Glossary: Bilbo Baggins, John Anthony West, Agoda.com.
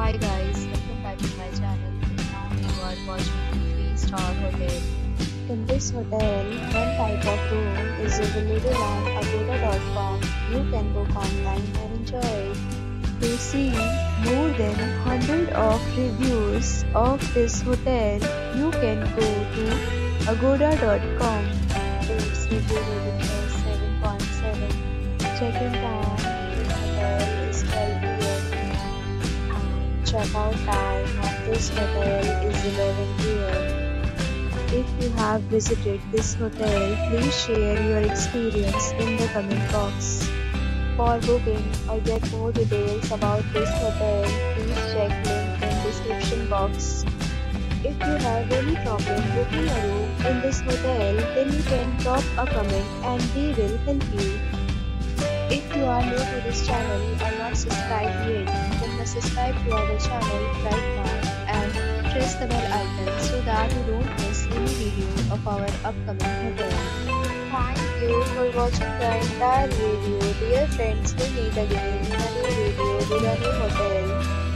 Hi guys, welcome back to my channel. Now you are watching 3-star hotel. In this hotel, one type of room is available on Agoda.com. You can book online and enjoy. You see more than 100 of reviews of this hotel. You can go to Agoda.com. Its review rating is 7.7. Check-in time, this hotel is 12 p.m. Check-out time of this hotel is 11 p.m. If you have visited this hotel, please share your experience in the comment box. For booking or get more details about this hotel, please check link in description box. If you have any problem booking a room in this hotel, then you can drop a comment and we will help you. If you are new to this channel or not subscribed yet, then must subscribe to our channel right now and press the bell icon so that you don't miss any video of our upcoming hotel. Thank you for watching the entire video. Dear friends, we meet again in a new video with a new hotel.